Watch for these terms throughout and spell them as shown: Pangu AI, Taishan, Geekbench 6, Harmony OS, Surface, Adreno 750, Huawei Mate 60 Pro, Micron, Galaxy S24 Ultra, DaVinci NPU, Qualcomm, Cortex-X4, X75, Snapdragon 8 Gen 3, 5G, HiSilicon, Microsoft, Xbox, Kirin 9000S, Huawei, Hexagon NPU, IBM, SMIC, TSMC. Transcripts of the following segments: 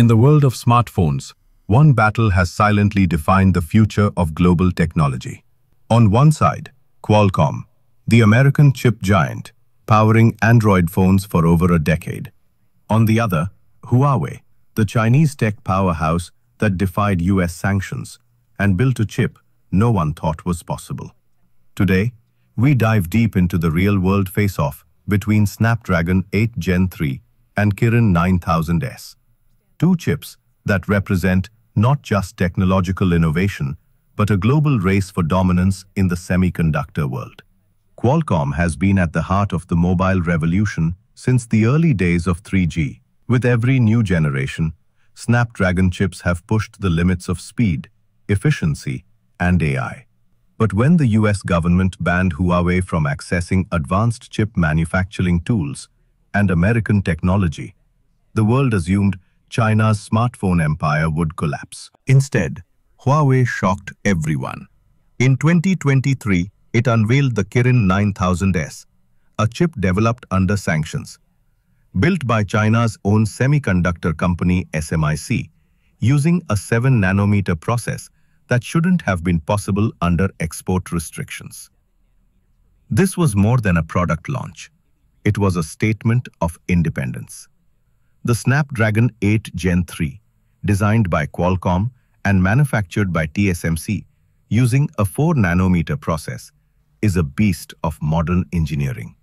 In the world of smartphones, one battle has silently defined the future of global technology. On one side, Qualcomm, the American chip giant, powering Android phones for over a decade. On the other, Huawei, the Chinese tech powerhouse that defied US sanctions and built a chip no one thought was possible. Today, we dive deep into the real-world face-off between Snapdragon 8 Gen 3 and Kirin 9000S, two chips that represent not just technological innovation, but a global race for dominance in the semiconductor world. Qualcomm has been at the heart of the mobile revolution since the early days of 3G. With every new generation, Snapdragon chips have pushed the limits of speed, efficiency, and AI. But when the US government banned Huawei from accessing advanced chip manufacturing tools and American technology, the world assumed China's smartphone empire would collapse. Instead, Huawei shocked everyone. In 2023, it unveiled the Kirin 9000S, a chip developed under sanctions. Built by China's own semiconductor company SMIC, using a 7-nanometer process that shouldn't have been possible under export restrictions. This was more than a product launch. It was a statement of independence. The Snapdragon 8 Gen 3, designed by Qualcomm and manufactured by TSMC using a 4-nanometer process, is a beast of modern engineering.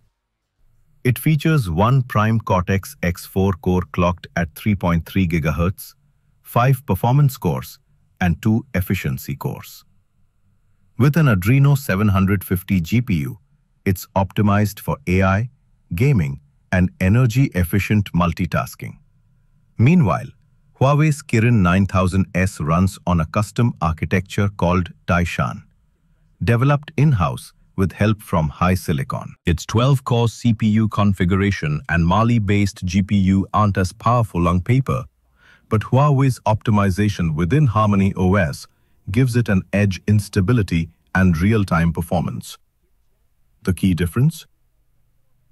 It features one prime Cortex-X4 core clocked at 3.3 GHz, 5 performance cores, and 2 efficiency cores. With an Adreno 750 GPU, it's optimized for AI, gaming, and energy-efficient multitasking. Meanwhile, Huawei's Kirin 9000S runs on a custom architecture called Taishan, developed in-house with help from HiSilicon. Its 12-core CPU configuration and Mali-based GPU aren't as powerful on paper, but Huawei's optimization within Harmony OS gives it an edge in stability and real-time performance. The key difference?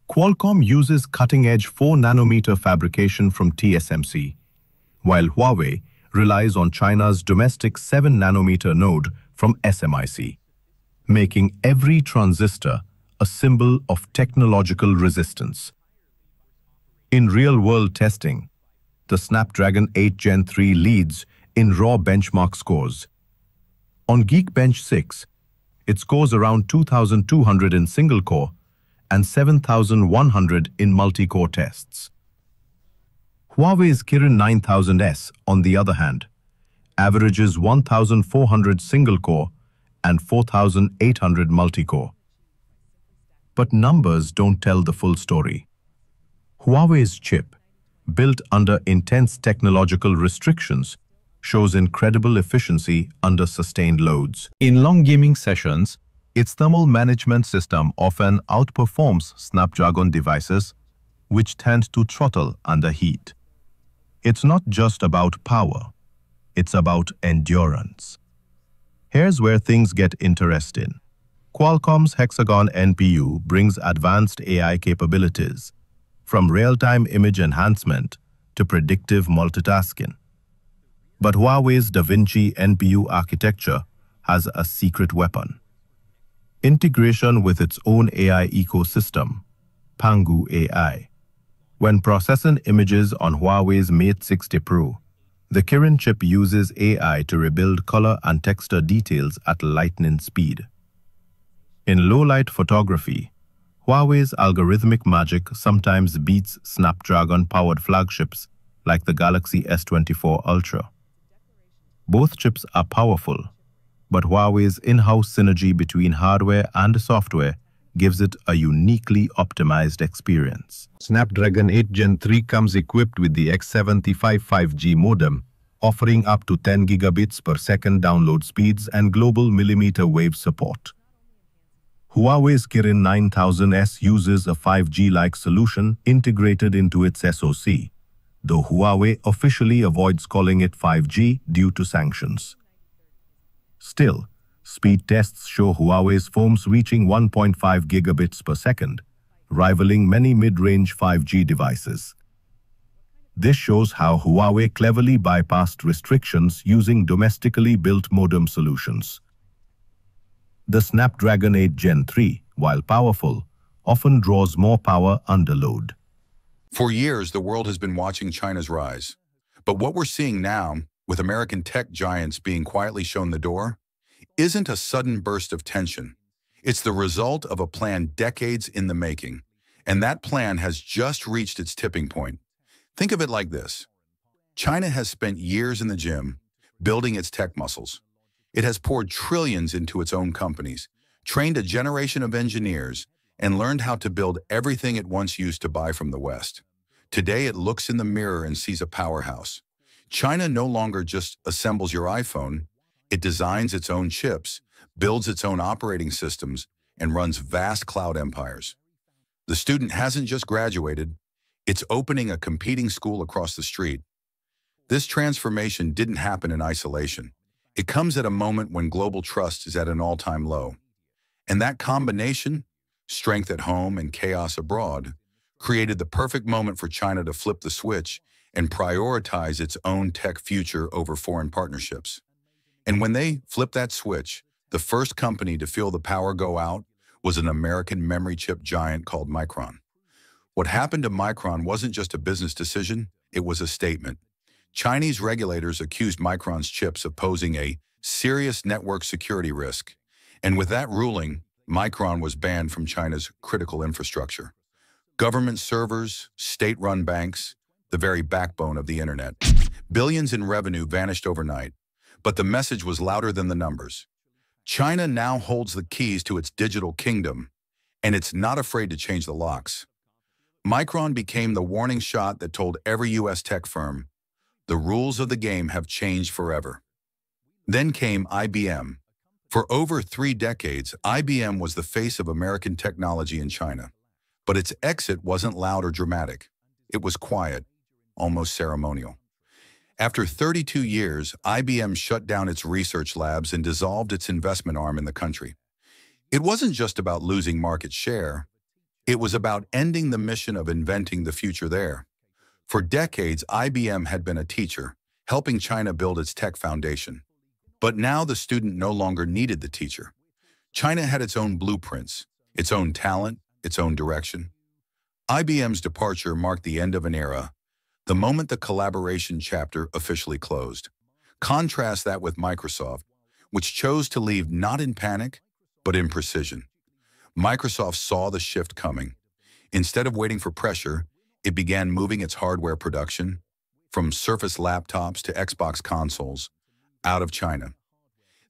Qualcomm uses cutting-edge 4-nanometer fabrication from TSMC, while Huawei relies on China's domestic 7-nanometer node from SMIC, making every transistor a symbol of technological resistance. In real-world testing, the Snapdragon 8 Gen 3 leads in raw benchmark scores. On Geekbench 6, it scores around 2,200 in single-core and 7,100 in multi-core tests. Huawei's Kirin 9000S, on the other hand, averages 1,400 single-core and 4,800 multi-core. But numbers don't tell the full story. Huawei's chip, built under intense technological restrictions, shows incredible efficiency under sustained loads. In long gaming sessions, its thermal management system often outperforms Snapdragon devices, which tend to throttle under heat. It's not just about power, it's about endurance. Here's where things get interesting. Qualcomm's Hexagon NPU brings advanced AI capabilities, from real-time image enhancement to predictive multitasking. But Huawei's DaVinci NPU architecture has a secret weapon: integration with its own AI ecosystem, Pangu AI. When processing images on Huawei's Mate 60 Pro, the Kirin chip uses AI to rebuild color and texture details at lightning speed. In low-light photography, Huawei's algorithmic magic sometimes beats Snapdragon-powered flagships like the Galaxy S24 Ultra. Both chips are powerful, but Huawei's in-house synergy between hardware and software gives it a uniquely optimized experience. Snapdragon 8 Gen 3 comes equipped with the X75 5G modem, offering up to 10 gigabits per second download speeds and global millimeter wave support. Huawei's Kirin 9000S uses a 5G-like solution integrated into its SoC, though Huawei officially avoids calling it 5G due to sanctions. Still, speed tests show Huawei's phones reaching 1.5 gigabits per second, rivaling many mid-range 5G devices. This shows how Huawei cleverly bypassed restrictions using domestically built modem solutions. The Snapdragon 8 Gen 3, while powerful, often draws more power under load. For years, the world has been watching China's rise. But what we're seeing now, with American tech giants being quietly shown the door, isn't a sudden burst of tension. It's the result of a plan decades in the making, and that plan has just reached its tipping point. Think of it like this. China has spent years in the gym, building its tech muscles. It has poured trillions into its own companies, trained a generation of engineers, and learned how to build everything it once used to buy from the West. Today, it looks in the mirror and sees a powerhouse. China no longer just assembles your iPhone. It designs its own chips, builds its own operating systems, and runs vast cloud empires. The student hasn't just graduated, it's opening a competing school across the street. This transformation didn't happen in isolation. It comes at a moment when global trust is at an all-time low. And that combination, strength at home and chaos abroad, created the perfect moment for China to flip the switch and prioritize its own tech future over foreign partnerships. And when they flipped that switch, the first company to feel the power go out was an American memory chip giant called Micron. What happened to Micron wasn't just a business decision, it was a statement. Chinese regulators accused Micron's chips of posing a serious network security risk, and with that ruling, Micron was banned from China's critical infrastructure. Government servers, state-run banks, the very backbone of the internet. Billions in revenue vanished overnight, but the message was louder than the numbers. China now holds the keys to its digital kingdom, and it's not afraid to change the locks. Micron became the warning shot that told every U.S. tech firm, the rules of the game have changed forever. Then came IBM. For over 3 decades, IBM was the face of American technology in China. But its exit wasn't loud or dramatic. It was quiet, almost ceremonial. After 32 years, IBM shut down its research labs and dissolved its investment arm in the country. It wasn't just about losing market share. It was about ending the mission of inventing the future there. For decades, IBM had been a teacher, helping China build its tech foundation. But now the student no longer needed the teacher. China had its own blueprints, its own talent, its own direction. IBM's departure marked the end of an era, the moment the collaboration chapter officially closed. Contrast that with Microsoft, which chose to leave not in panic, but in precision. Microsoft saw the shift coming. Instead of waiting for pressure, it began moving its hardware production, from Surface laptops to Xbox consoles, out of China.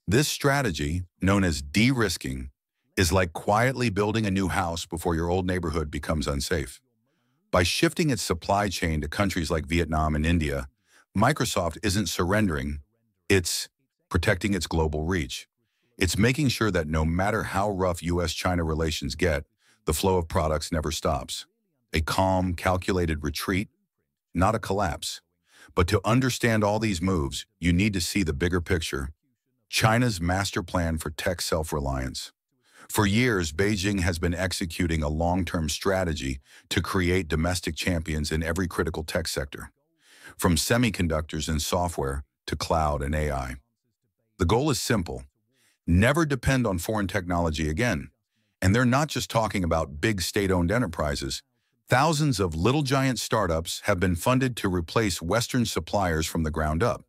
This strategy, known as de-risking, is like quietly building a new house before your old neighborhood becomes unsafe. By shifting its supply chain to countries like Vietnam and India, Microsoft isn't surrendering, it's protecting its global reach. It's making sure that no matter how rough U.S.-China relations get, the flow of products never stops. A calm, calculated retreat, not a collapse. But to understand all these moves, you need to see the bigger picture, China's master plan for tech self-reliance. For years, Beijing has been executing a long-term strategy to create domestic champions in every critical tech sector, from semiconductors and software to cloud and AI. The goal is simple. Never depend on foreign technology again. And they're not just talking about big state-owned enterprises. Thousands of little giant startups have been funded to replace Western suppliers from the ground up.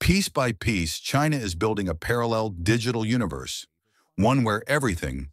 Piece by piece, China is building a parallel digital universe, one where everything